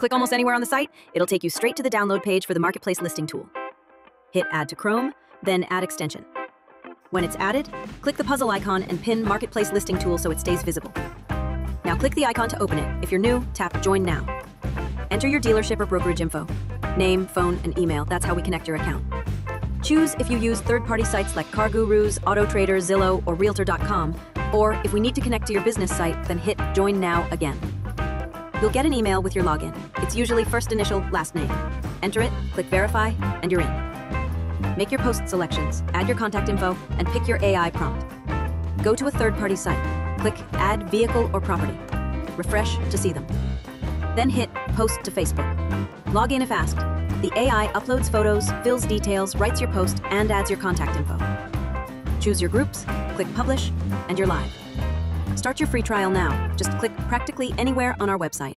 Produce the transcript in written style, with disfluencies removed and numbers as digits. Click almost anywhere on the site, it'll take you straight to the download page for the Marketplace Listing Tool. Hit Add to Chrome, then Add Extension. When it's added, click the puzzle icon and pin Marketplace Listing Tool so it stays visible. Now click the icon to open it. If you're new, tap Join Now. Enter your dealership or brokerage info. Name, phone, and email. That's how we connect your account. Choose if you use third-party sites like CarGurus, AutoTrader, Zillow, or realtor.com, or if we need to connect to your business site, then hit Join Now again. You'll get an email with your login. It's usually first initial, last name. Enter it, click Verify, and you're in. Make your post selections, add your contact info, and pick your AI prompt. Go to a third-party site. Click Add Vehicle or Property. Refresh to see them. Then hit Post to Facebook. Log in if asked. The AI uploads photos, fills details, writes your post, and adds your contact info. Choose your groups, click Publish, and you're live. Start your free trial now. Just click practically anywhere on our website.